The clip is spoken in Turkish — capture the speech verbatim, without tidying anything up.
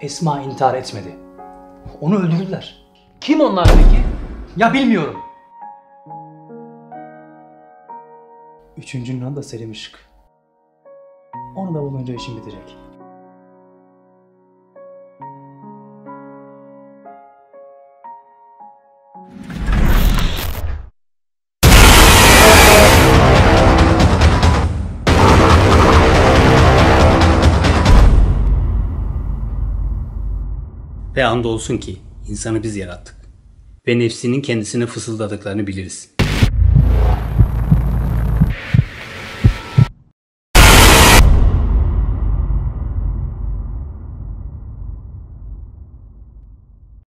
Esma intihar etmedi. Onu öldürdüler. Kim onlar peki? Ya bilmiyorum. Üçüncünün adı da Selim Işık. Onu da bulunca işim bitecek. Ve andolsun ki insanı biz yarattık ve nefsinin kendisine fısıldadıklarını biliriz.